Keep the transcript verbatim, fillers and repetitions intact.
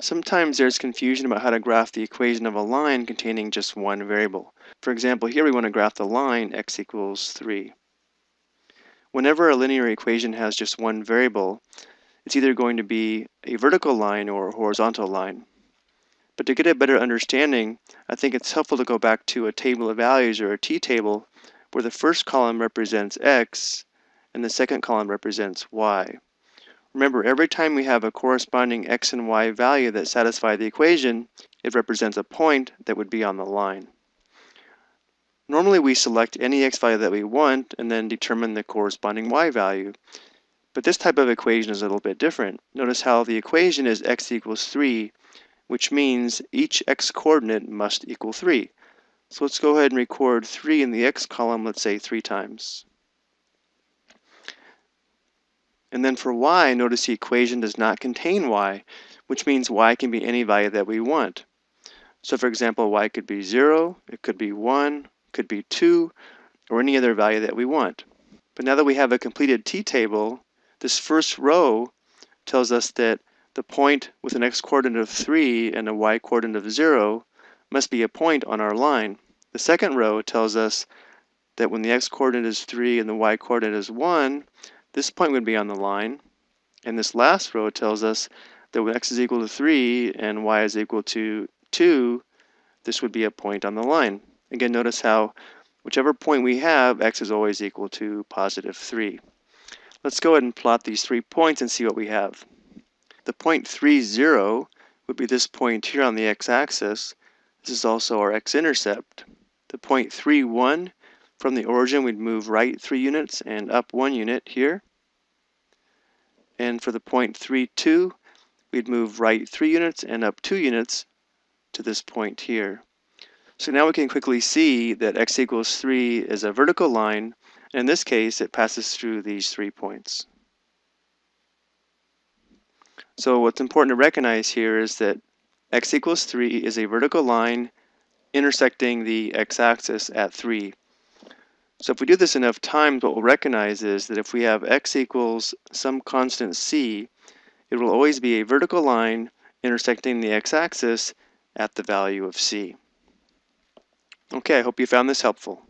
Sometimes there's confusion about how to graph the equation of a line containing just one variable. For example, here we want to graph the line x equals three. Whenever a linear equation has just one variable, it's either going to be a vertical line or a horizontal line. But to get a better understanding, I think it's helpful to go back to a table of values or a t-table where the first column represents x and the second column represents y. Remember, every time we have a corresponding x and y value that satisfy the equation, it represents a point that would be on the line. Normally we select any x value that we want and then determine the corresponding y value. But this type of equation is a little bit different. Notice how the equation is x equals three, which means each x coordinate must equal three. So let's go ahead and record three in the x column, let's say three times. And then for y, notice the equation does not contain y, which means y can be any value that we want. So for example, y could be zero, it could be one, could be two, or any other value that we want. But now that we have a completed t-table, this first row tells us that the point with an x-coordinate of three and a y-coordinate of zero must be a point on our line. The second row tells us that when the x-coordinate is three and the y-coordinate is one, this point would be on the line. And this last row tells us that when x is equal to three and y is equal to two, this would be a point on the line. Again, notice how whichever point we have, x is always equal to positive three. Let's go ahead and plot these three points and see what we have. The point three, zero would be this point here on the x-axis. This is also our x-intercept. The point three, one, from the origin we'd move right three units and up one unit here. And for the point three, two, we'd move right three units and up two units to this point here. So now we can quickly see that x equals three is a vertical line, and in this case it passes through these three points. So what's important to recognize here is that x equals three is a vertical line intersecting the x-axis at three. So if we do this enough times, what we'll recognize is that if we have x equals some constant c, it will always be a vertical line intersecting the x-axis at the value of c. Okay, I hope you found this helpful.